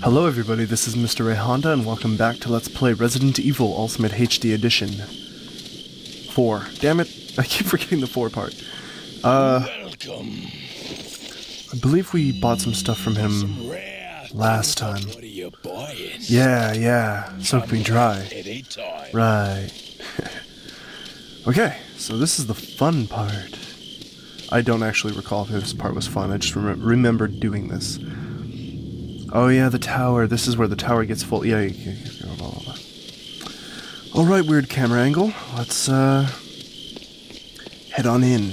Hello everybody, this is Mr. Ray Honda, and welcome back to Let's Play Resident Evil Ultimate HD Edition 4. Damn it, I keep forgetting the 4 part. Welcome. I believe we bought some stuff from him last time. Yeah, something dry. Right. Okay, so this is the fun part. I don't actually recall if this part was fun, I just remembered doing this. Oh yeah, the tower. This is where the tower gets full. Yeah, Alright, weird camera angle. Let's, head on in.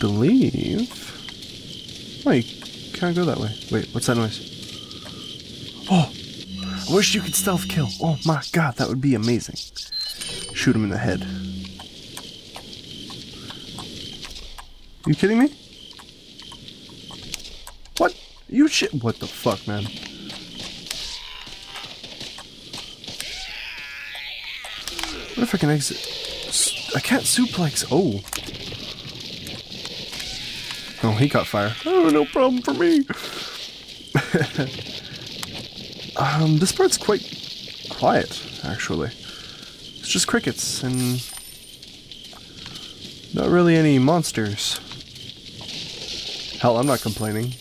Believe... Wait, can't go that way. Wait, what's that noise? Oh! I wish you could stealth kill. Oh my god, that would be amazing. Shoot him in the head. You kidding me? You shit! What the fuck, man? What if I can exit? I can't suplex. Oh. Oh, he caught fire. Oh, no problem for me. This part's quite quiet, actually. It's just crickets and not really any monsters. Hell, I'm not complaining.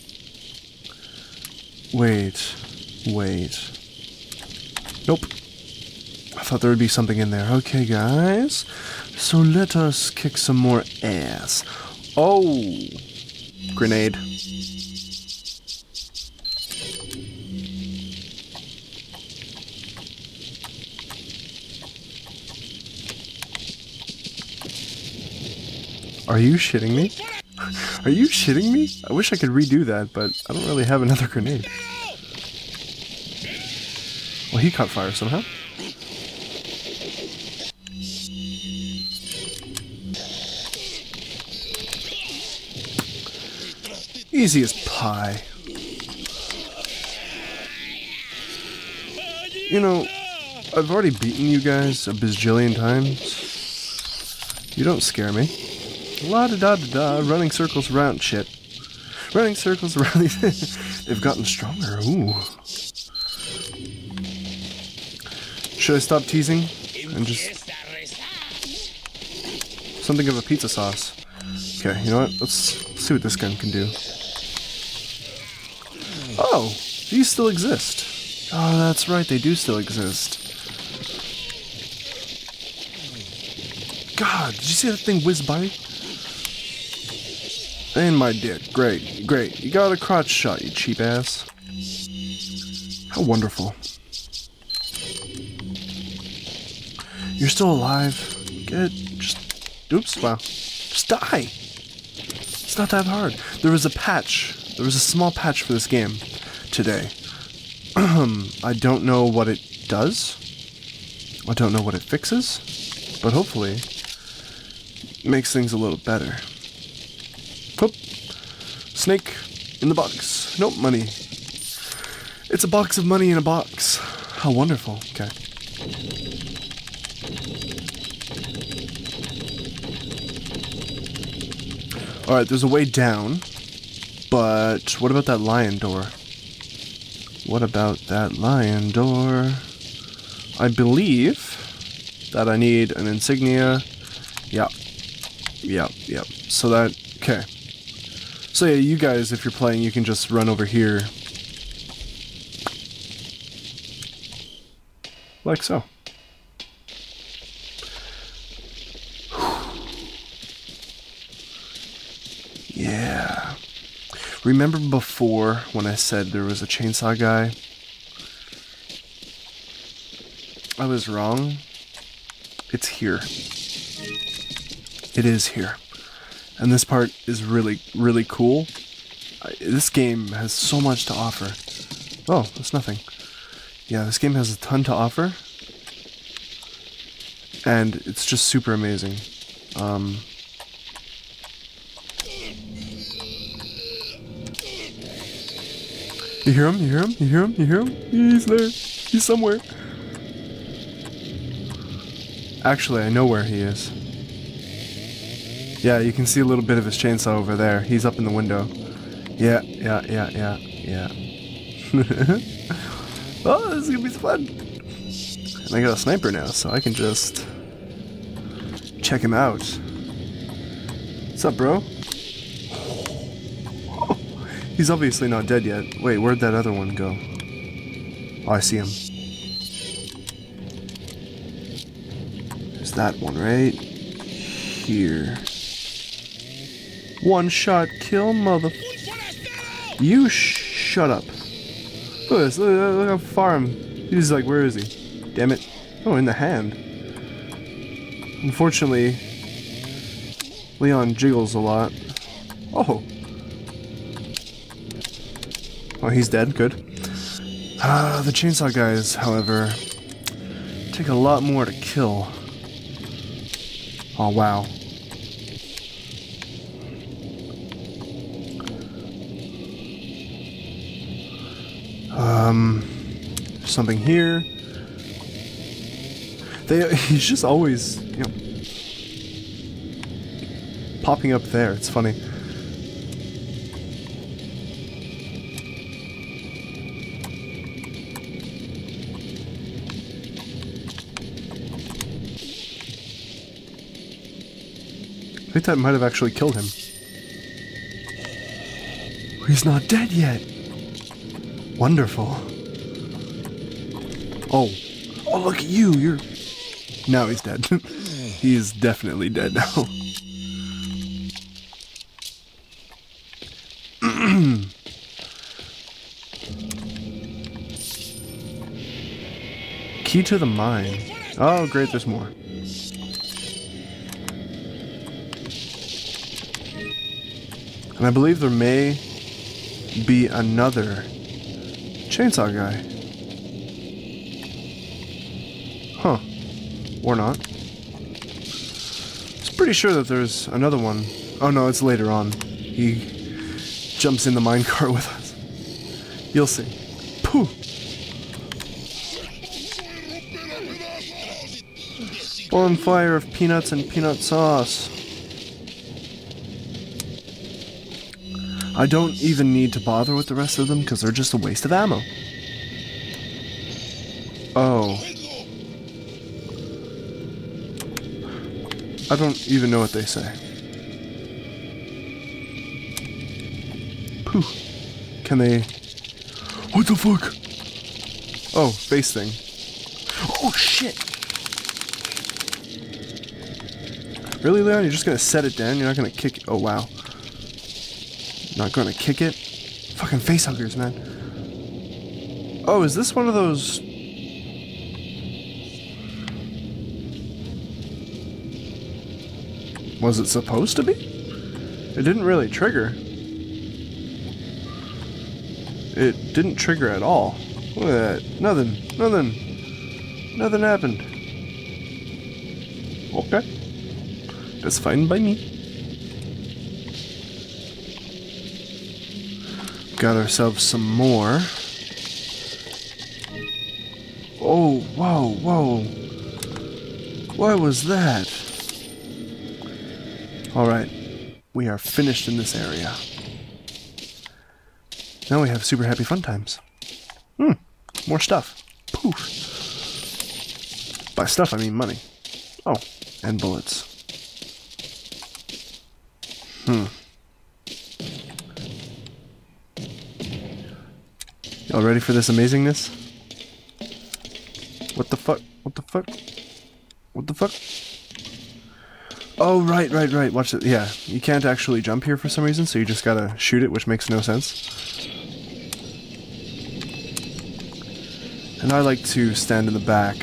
Wait. Nope. I thought there would be something in there. Okay, guys. So let us kick some more ass. Oh! Grenade. Are you shitting me? Are you shitting me? I wish I could redo that, but I don't really have another grenade. Well, he caught fire somehow. Easy as pie. You know, I've already beaten you guys a bazillion times. You don't scare me. La-da-da-da-da, running circles around shit. Running circles around these... They've gotten stronger, ooh. Should I stop teasing? And just... Something of a pizza sauce. Okay, you know what? Let's see what this gun can do. Oh! These still exist. Oh, that's right, they do still exist. God, did you see that thing whiz by? In my dick. Great. You got a crotch shot, you cheap ass. How wonderful. You're still alive. Good. Just... Oops, wow. Just die! It's not that hard. There was a patch. There was a small patch for this game today. I don't know what it does. I don't know what it fixes. But hopefully, makes things a little better. Oop. Snake in the box. Nope, money. It's a box of money in a box. How wonderful. Okay. Alright, there's a way down. But what about that lion door? I believe that I need an insignia. Yep. So that... Okay. So yeah, you guys, if you're playing, you can just run over here. Like so. Yeah. Remember before when I said there was a chainsaw guy? I was wrong. It's here. It is here. And this part is really, really cool. This game has so much to offer. Oh, that's nothing. Yeah, this game has a ton to offer. And it's just super amazing. You hear him? You hear him? He's there. He's somewhere. Actually, I know where he is. Yeah, you can see a little bit of his chainsaw over there. He's up in the window. Yeah. Oh, this is gonna be fun. And I got a sniper now, so I can just check him out. What's up, bro? Oh, he's obviously not dead yet. Wait, where'd that other one go? Oh, I see him. There's that one right here. One shot kill, mother. You shut up. Look at this. Look how far I'm. He's like, where is he? Damn it. Oh, in the hand. Unfortunately, Leon jiggles a lot. Oh. Oh, he's dead. Good. The chainsaw guys, however, take a lot more to kill. Oh, wow. Something here. He's just always, you know, popping up there. It's funny. I think that might have actually killed him. He's not dead yet. Wonderful. Oh. Oh, look at you. You're... Now he's dead. He is definitely dead now. Key to the mine. Oh, great. There's more. And I believe there may be another chainsaw guy. Huh. Or not. I was pretty sure that there's another one. Oh no, it's later on. He jumps in the minecart with us. You'll see. Pooh! Bonfire of peanuts and peanut sauce. I don't even need to bother with the rest of them because they're just a waste of ammo. Oh. I don't even know what they say. Pooh. Can they... What the fuck? Oh, face thing. Oh, shit! Really, Leon? You're just gonna set it down? You're not gonna kick it? Oh, wow. Not gonna kick it. Fucking face huggers, man. Oh, is this one of those? Was it supposed to be? It didn't really trigger. It didn't trigger at all. Look at that. Nothing happened. Okay. That's fine by me. Got ourselves some more. Oh, whoa, whoa. What was that? Alright. We are finished in this area. Now we have super happy fun times. More stuff. Poof. By stuff, I mean money. Oh, and bullets. Y'all ready for this amazingness? What the fuck? What the fuck? What the fuck? Oh, right. Watch it. Yeah, you can't actually jump here for some reason, so you just gotta shoot it, which makes no sense. And I like to stand in the back.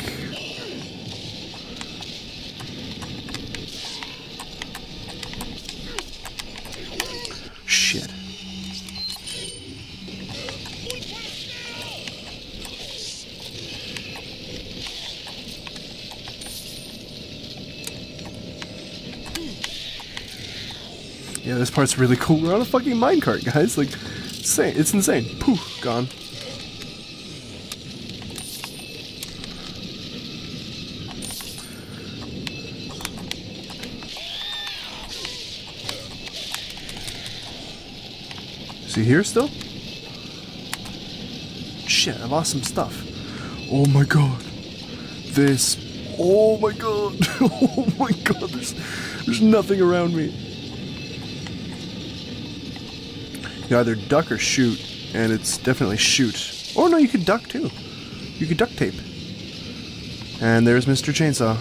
Shit. Yeah, this part's really cool. We're on a fucking minecart, guys. Like, insane. It's insane. Poof, gone. There's Is he here still? Shit, I lost some stuff. Oh my god. This. Oh my god. Oh my god. There's nothing around me. You either duck or shoot, and it's definitely shoot. Oh no, you could duck too. You could duct tape. And there's Mr. Chainsaw.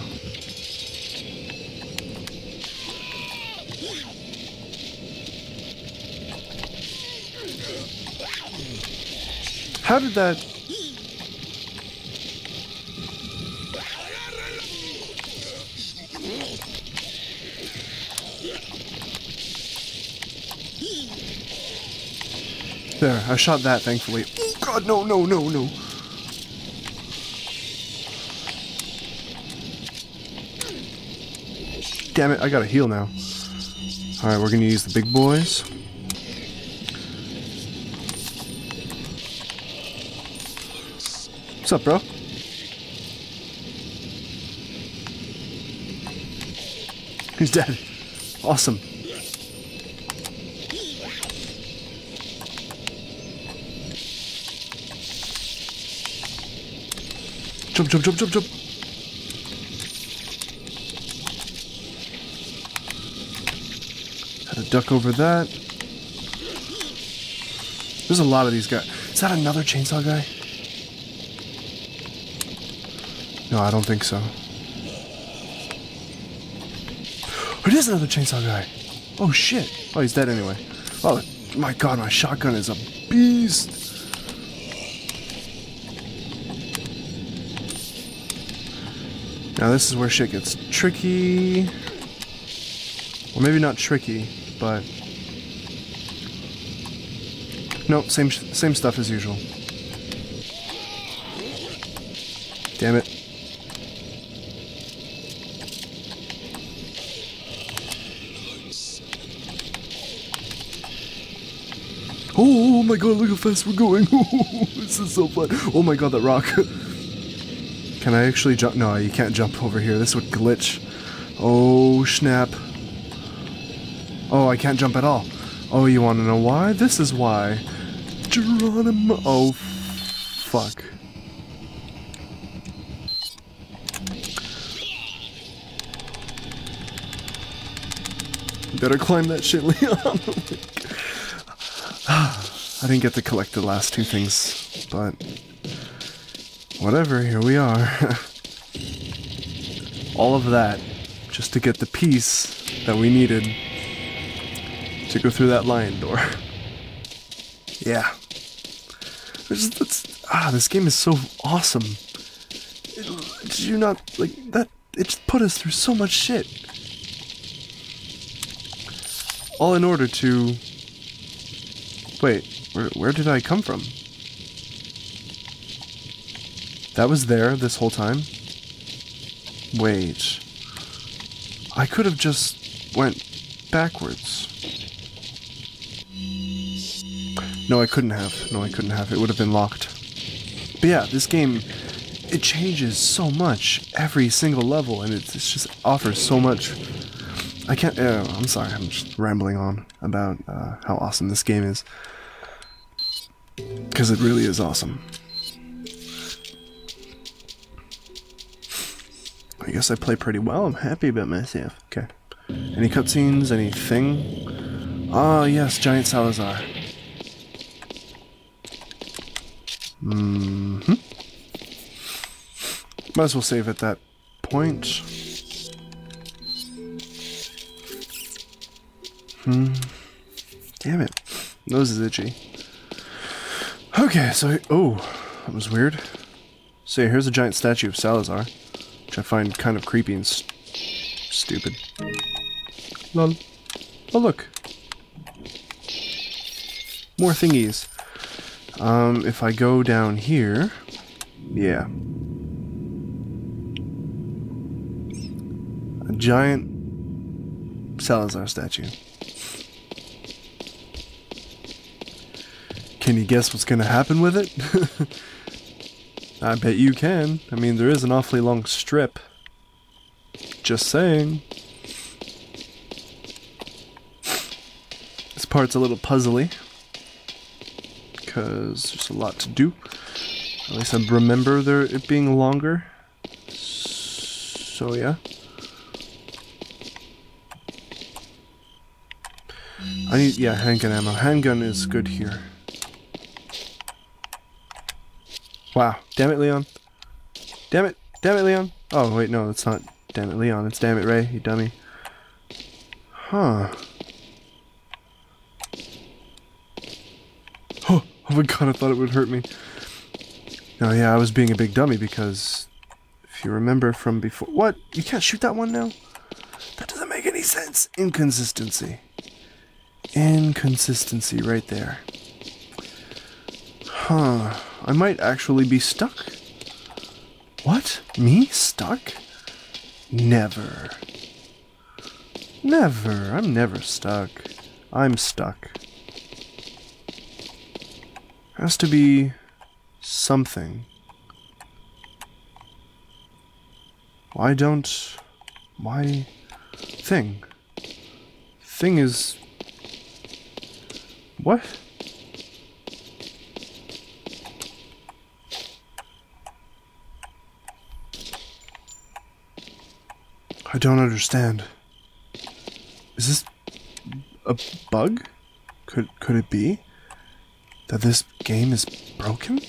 How did that... There, I shot that, thankfully. Oh god, no, no, no, no. Damn it, I gotta heal now. Alright, we're gonna use the big boys. What's up, bro? He's dead. Awesome. Jump, jump, jump, jump, jump. Had to duck over that. There's a lot of these guys. Is that another chainsaw guy? No, I don't think so. It is another chainsaw guy. Oh shit. Oh, he's dead anyway. Oh my god, my shotgun is a beast. Now this is where shit gets tricky. Well, maybe not tricky, but... Nope, same stuff as usual. Damn it. Oh my god, look how fast we're going. This is so fun. Oh my god, that rock. Can I actually jump? No, you can't jump over here. This would glitch. Oh, snap. Oh, I can't jump at all. Oh, you want to know why? This is why. Geronimo. Oh, fuck. Better climb that shit, Leon. I didn't get to collect the last two things, but whatever, here we are. All of that just to get the piece that we needed to go through that lion door. Yeah. This game is so awesome. Did you not, like, that? It's put us through so much shit. All in order to... Wait, where did I come from? That was there this whole time? Wait. I could have just went backwards. No, I couldn't have. No, I couldn't have. It would have been locked. But yeah, this game, it changes so much every single level, and it just offers so much... I can't... I'm sorry, I'm just rambling on about how awesome this game is. Because it really is awesome. I guess I play pretty well. I'm happy about myself. Okay. Any cutscenes? Anything? Ah, yes, Giant Salazar. Mm-hmm. Might as well save at that point. Damn it. Nose is itchy. Okay, so... Oh, that was weird. So yeah, here's a giant statue of Salazar, which I find kind of creepy and stupid. Lol. Oh, look. More thingies. If I go down here... Yeah. A giant Salazar statue. Can you guess what's gonna happen with it? I bet you can. I mean, there is an awfully long strip. Just saying. This part's a little puzzly. because there's a lot to do. At least I remember it being longer. So yeah. I need, yeah, handgun ammo. Handgun is good here. Wow. Damn it, Leon. Damn it. Damn it, Leon. Oh, wait, no, it's not damn it, Leon. It's damn it, Ray, you dummy. Huh. Oh, oh my god, I thought it would hurt me. No, yeah, I was being a big dummy because if you remember from before... What? You can't shoot that one now? That doesn't make any sense. Inconsistency. Inconsistency right there. Huh. I might actually be stuck. What? Me? Stuck? Never. Never. I'm never stuck. I'm stuck. Has to be something. Why thing? Thing is... What? I don't understand. Is this a bug? Could it be that this game is broken?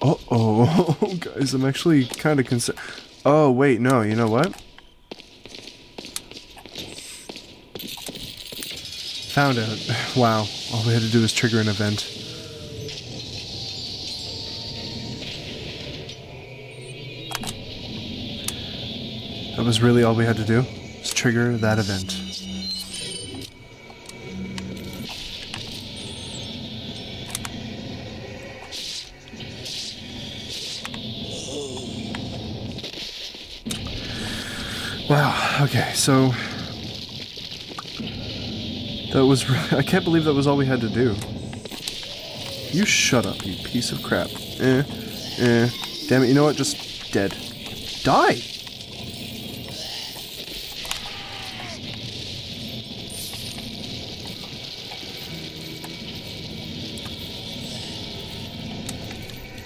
Uh-oh, guys, I'm actually kind of concerned. Oh, wait, no, you know what? Found out. Wow, all we had to do was trigger an event. That was really all we had to do, was trigger that event. Wow, okay, so... That was... I can't believe that was all we had to do. You shut up, you piece of crap. Damn it, you know what? Just dead. Die!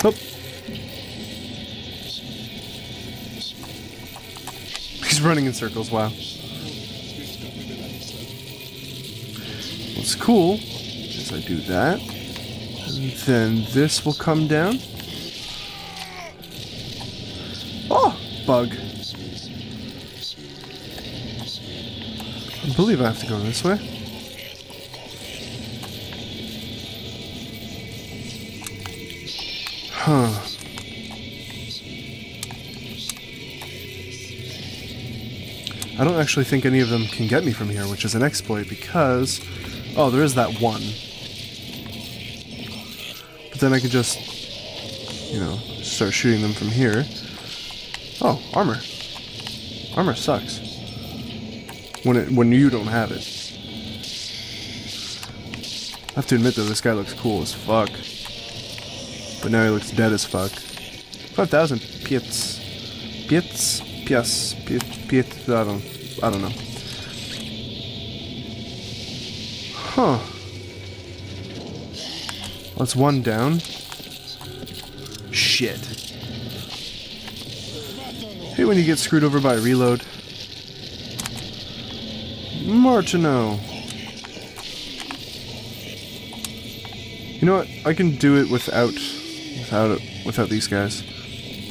Nope. He's running in circles, wow. What's cool is I do that, and then this will come down. Oh! Bug. I believe I have to go this way. Huh. I don't actually think any of them can get me from here, which is an exploit because... Oh, there is that one. But then I could just, you know, start shooting them from here. Oh, armor. Armor sucks. When you don't have it. I have to admit though, this guy looks cool as fuck. But now he looks dead as fuck. 5,000 piets. Piets? Pias, piet, I don't know. Huh. That's one down. Shit. Hey, when you get screwed over by a reload. Martineau. You know what? I can do it without these guys.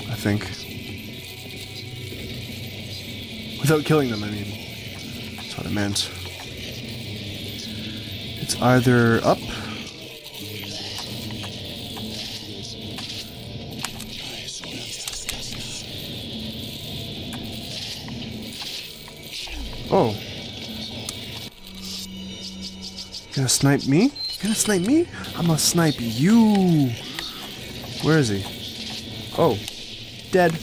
I think. Without killing them, I mean. That's what I meant. It's either up... Oh. You gonna snipe me? You gonna snipe me? I'm gonna snipe you! Where is he? Oh. Dead.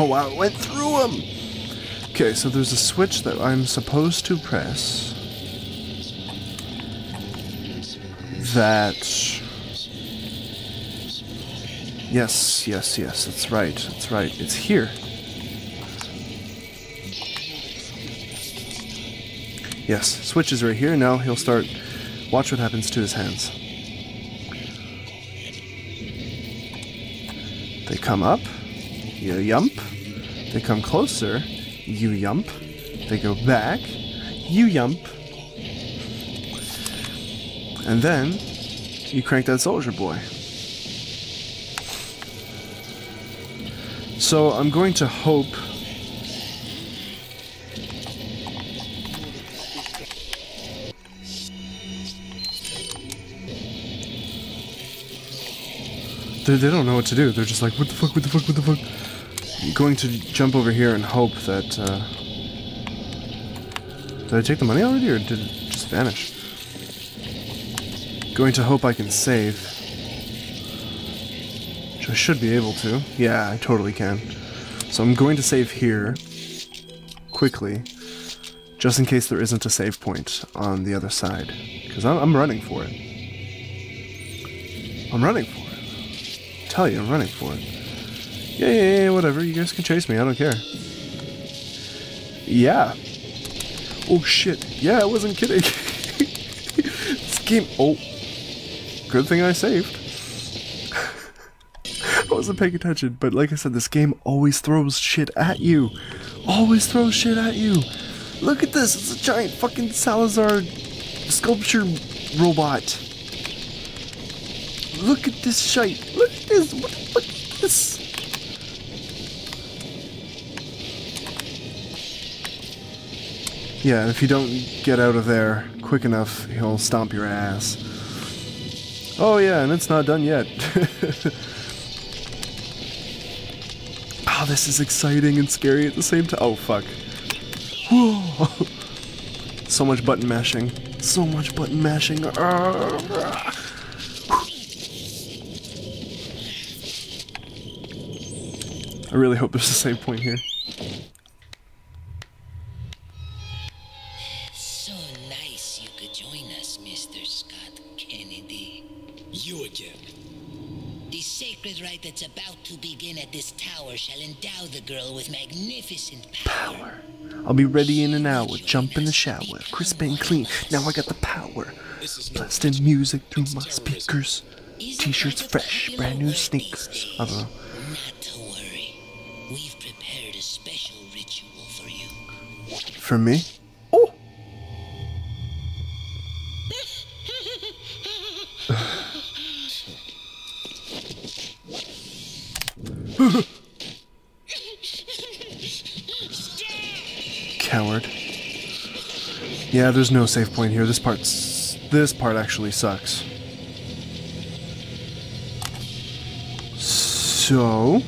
Oh wow, it went through him! Okay, so there's a switch that I'm supposed to press. That... Yes, yes, yes, that's right, that's right. It's here. Yes, switch is right here. Now he'll start. Watch what happens to his hands. They come up. You yump. They come closer. You yump. They go back. You yump. And then you crank that soldier boy. So I'm going to hope they don't know what to do. They're just like, what the fuck, what the fuck, what the fuck. I'm going to jump over here and hope that did I take the money already or did it just vanish? Going to hope I can save. Which I should be able to. Yeah, I totally can. So I'm going to save here quickly, just in case there isn't a save point on the other side. Because I'm running for it. I'm running for it. I tell you, I'm running for it. Yeah, yeah, yeah, whatever. You guys can chase me. I don't care. Yeah. Oh, shit. Yeah, I wasn't kidding. This game... Oh. Good thing I saved. I wasn't paying attention, but like I said, this game always throws shit at you. Always throws shit at you. Look at this, it's a giant fucking Salazar sculpture robot. Look at this shite. Look at this. What the fuck is this? Yeah, and if you don't get out of there quick enough, he'll stomp your ass. Oh yeah, and it's not done yet. Oh, this is exciting and scary at the same time. Oh, fuck. Whoa. So much button mashing. So much button mashing. I really hope there's the same point here. So nice you could join us, Mr. Scott Kennedy. You again. The sacred rite that's about to begin at this tower shall endow the girl with magnificent power. I'll be ready in an hour, jump in the shower, crisp and clean, now I got the power. Blessed in music through my speakers, t-shirts fresh, brand new sneakers. I don't know. Not to worry, we've prepared a special ritual for you. For me? Oh! Coward. Yeah, there's no save point here. This part actually sucks. So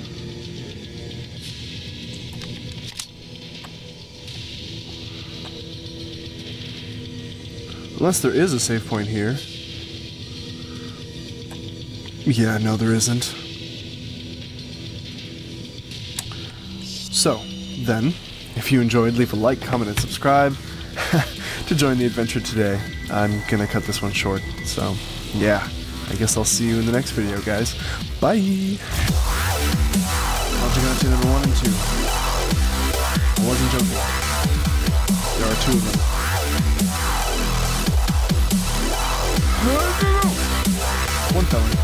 unless there is a save point here. Yeah, no, there isn't. So, then, if you enjoyed, leave a like, comment, and subscribe to join the adventure today. I'm gonna cut this one short, so, yeah. I guess I'll see you in the next video, guys. Bye! Project Unto number 1 and 2. I wasn't joking. There are 2 of them. One felony.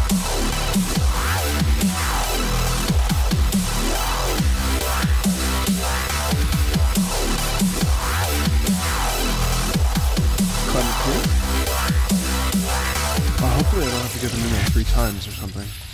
Hopefully I don't have to get them in there 3 times or something.